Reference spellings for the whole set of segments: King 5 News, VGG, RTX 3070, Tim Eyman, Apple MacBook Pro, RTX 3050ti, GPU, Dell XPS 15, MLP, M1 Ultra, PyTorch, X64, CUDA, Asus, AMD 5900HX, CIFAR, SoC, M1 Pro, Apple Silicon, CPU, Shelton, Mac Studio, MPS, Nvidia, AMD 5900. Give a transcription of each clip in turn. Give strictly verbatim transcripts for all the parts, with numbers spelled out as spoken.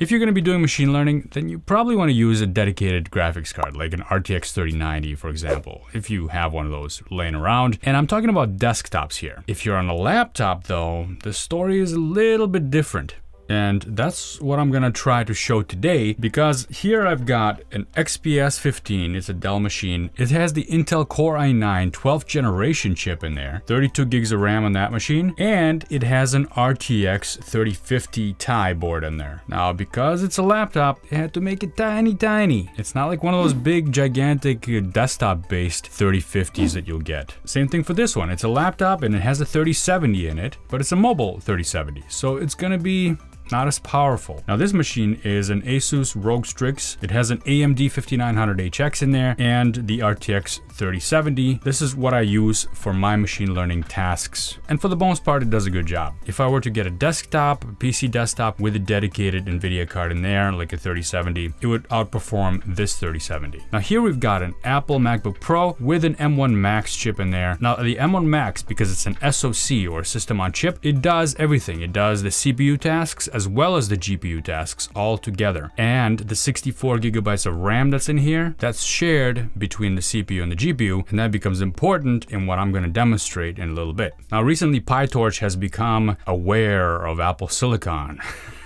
If you're going to be doing machine learning, then you probably want to use a dedicated graphics card, like an R T X thirty ninety, for example, if you have one of those laying around. And I'm talking about desktops here. If you're on a laptop, though, the story is a little bit different. And that's what I'm gonna try to show today, because here I've got an X P S fifteen, it's a Dell machine. It has the Intel Core i nine twelfth generation chip in there, thirty-two gigs of RAM on that machine, and it has an R T X thirty fifty Ti board in there. Now, because it's a laptop, they had to make it tiny, tiny. It's not like one of those big, gigantic desktop-based thirty fifties that you'll get. Same thing for this one. It's a laptop and it has a thirty seventy in it, but it's a mobile thirty seventy, so it's gonna be not as powerful. Now this machine is an Asus R O G Strix. It has an A M D fifty-nine hundred H X in there and the R T X thirty seventy. This is what I use for my machine learning tasks. And for the most part, it does a good job. If I were to get a desktop, a P C desktop with a dedicated NVIDIA card in there, like a thirty seventy, it would outperform this thirty seventy. Now here we've got an Apple MacBook Pro with an M one Max chip in there. Now the M one Max, because it's an S O C or system on chip, it does everything. It does the C P U tasks, as well as the G P U tasks all together. And the sixty-four gigabytes of RAM that's in here, that's shared between the C P U and the G P U, and that becomes important in what I'm gonna demonstrate in a little bit. Now recently, PyTorch has become aware of Apple Silicon.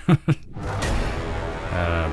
uh,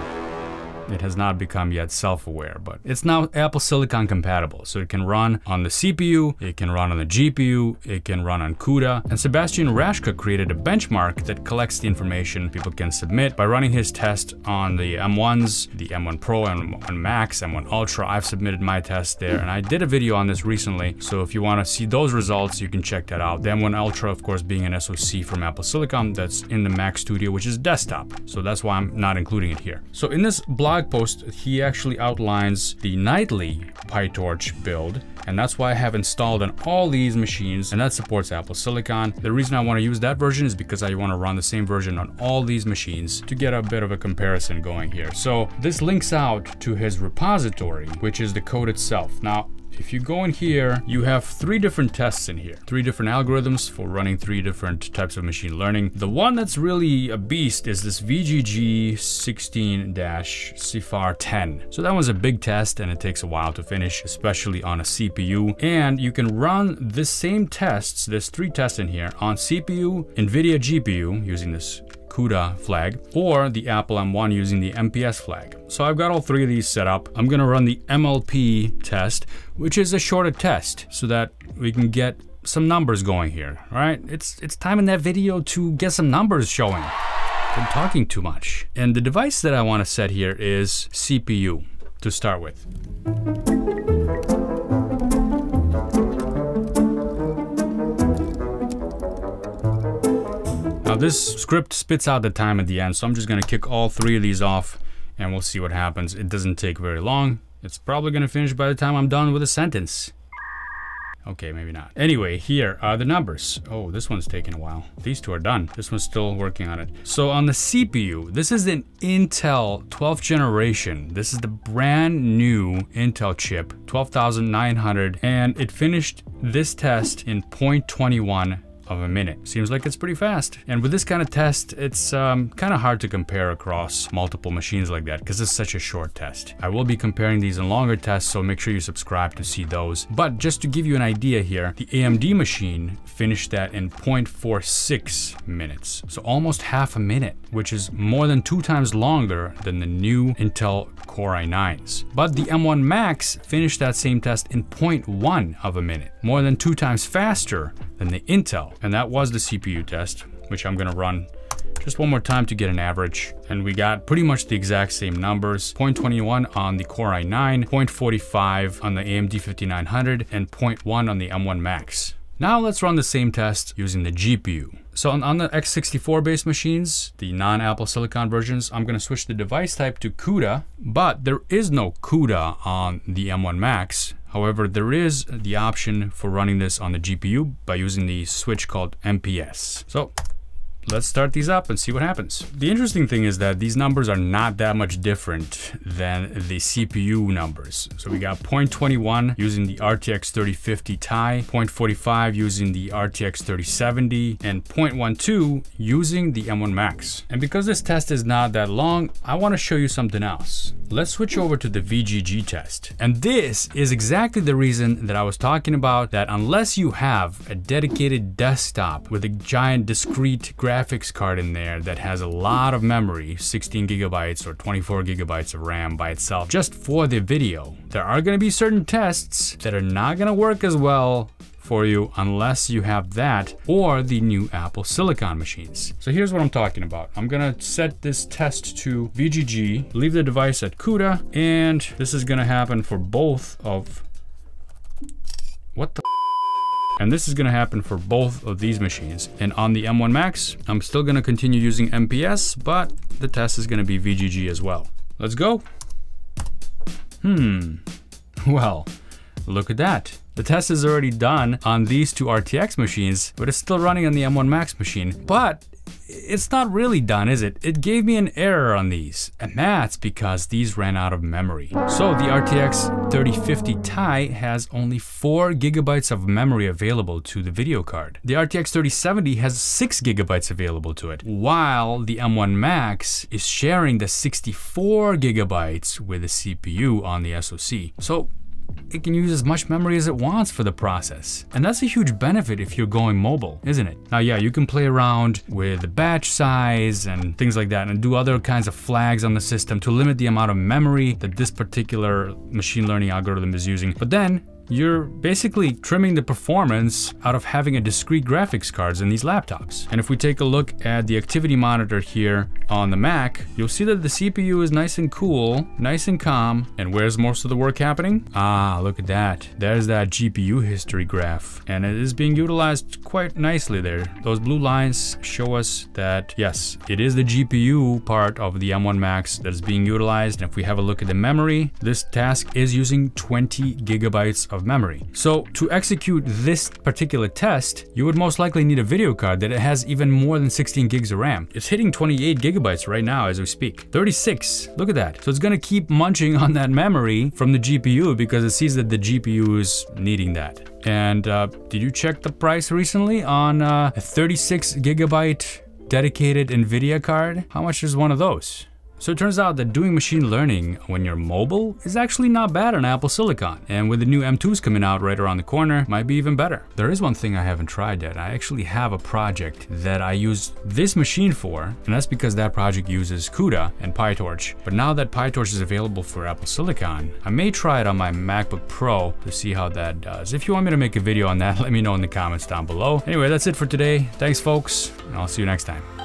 It has not become yet self-aware, but it's now Apple Silicon compatible. So it can run on the C P U, it can run on the G P U, it can run on CUDA. And Sebastian Rashka created a benchmark that collects the information people can submit by running his test on the M ones, the M one Pro, M one Max, M one Ultra. I've submitted my test there, and I did a video on this recently. So if you want to see those results, you can check that out. The M one Ultra, of course, being an S O C from Apple Silicon that's in the Mac Studio, which is desktop. So that's why I'm not including it here. So in this blog post, he actually outlines the nightly PyTorch build, and that's why I have installed on all these machines, and that supports Apple Silicon. The reason I want to use that version is because I want to run the same version on all these machines to get a bit of a comparison going here. So this links out to his repository, which is the code itself. Now, if you go in here, you have three different tests in here, three different algorithms for running three different types of machine learning. The one that's really a beast is this V G G sixteen C I F A R ten. So that one's a big test and it takes a while to finish, especially on a C P U. And you can run the same tests, there's three tests in here, on C P U, NVIDIA G P U using this CUDA flag, or the Apple M one using the M P S flag. So I've got all three of these set up. I'm gonna run the M L P test, which is a shorter test so that we can get some numbers going here, right? It's, it's time in that video to get some numbers showing. I'm talking too much. And the device that I wanna set here is C P U to start with. Now this script spits out the time at the end, so I'm just gonna kick all three of these off and we'll see what happens. It doesn't take very long. It's probably gonna finish by the time I'm done with a sentence. Okay, maybe not. Anyway, here are the numbers. Oh, this one's taking a while. These two are done. This one's still working on it. So on the C P U, this is an Intel twelfth generation. This is the brand new Intel chip, twelve thousand nine hundred, and it finished this test in zero point two one of a minute. Seems like it's pretty fast. And with this kind of test, it's um, kind of hard to compare across multiple machines like that because it's such a short test. I will be comparing these in longer tests, so make sure you subscribe to see those. But just to give you an idea here, the A M D machine finished that in zero point four six minutes. So almost half a minute, which is more than two times longer than the new Intel Core i nines. But the M one Max finished that same test in zero point one of a minute, more than two times faster than the Intel. And that was the C P U test, which I'm gonna run just one more time to get an average. And we got pretty much the exact same numbers, zero point two one on the Core i nine, zero point four five on the A M D fifty-nine hundred, and zero point one on the M one Max. Now let's run the same test using the G P U. So on, on the X sixty-four based machines, the non-Apple Silicon versions, I'm gonna switch the device type to CUDA, but there is no CUDA on the M one Max. However, there is the option for running this on the G P U by using the switch called M P S. So let's start these up and see what happens. The interesting thing is that these numbers are not that much different than the C P U numbers. So we got zero point two one using the R T X thirty fifty Ti, zero point four five using the R T X thirty seventy, and zero point one two using the M one Max. And because this test is not that long, I want to show you something else. Let's switch over to the V G G test. And this is exactly the reason that I was talking about, that unless you have a dedicated desktop with a giant discrete graphics card in there that has a lot of memory, sixteen gigabytes or twenty-four gigabytes of RAM by itself, just for the video, there are going to be certain tests that are not going to work as well for you unless you have that or the new Apple Silicon machines. So here's what I'm talking about. I'm gonna set this test to V G G, leave the device at CUDA, and this is gonna happen for both of, what the and this is gonna happen for both of these machines. And on the M one Max, I'm still gonna continue using M P S, but the test is gonna be V G G as well. Let's go. Hmm, well, look at that. The test is already done on these two R T X machines, but it's still running on the M one Max machine. But it's not really done, is it? It gave me an error on these, and that's because these ran out of memory. So the R T X thirty fifty Ti has only four gigabytes of memory available to the video card. The R T X thirty seventy has six gigabytes available to it, while the M one Max is sharing the sixty-four gigabytes with the C P U on the SoC. So it can use as much memory as it wants for the process. And that's a huge benefit if you're going mobile, isn't it? Now, yeah, you can play around with the batch size and things like that and do other kinds of flags on the system to limit the amount of memory that this particular machine learning algorithm is using. But then you're basically trimming the performance out of having a discrete graphics cards in these laptops. And if we take a look at the activity monitor here on the Mac, you'll see that the C P U is nice and cool, nice and calm. And where's most of the work happening? Ah, look at that. There's that G P U history graph. And it is being utilized quite nicely there. Those blue lines show us that, yes, it is the G P U part of the M one Max that is being utilized. And if we have a look at the memory, this task is using twenty gigabytes of memory. So to execute this particular test, you would most likely need a video card that has even more than sixteen gigs of RAM. It's hitting twenty-eight gigabytes right now as we speak. thirty-six, look at that. So it's gonna keep munching on that memory from the G P U because it sees that the G P U is needing that. And uh, did you check the price recently on uh, a thirty-six gigabyte dedicated NVIDIA card? How much is one of those? So it turns out that doing machine learning when you're mobile is actually not bad on Apple Silicon. And with the new M twos coming out right around the corner, might be even better. There is one thing I haven't tried yet. I actually have a project that I use this machine for, and that's because that project uses CUDA and PyTorch. But now that PyTorch is available for Apple Silicon, I may try it on my MacBook Pro to see how that does. If you want me to make a video on that, let me know in the comments down below. Anyway, that's it for today. Thanks, folks, and I'll see you next time.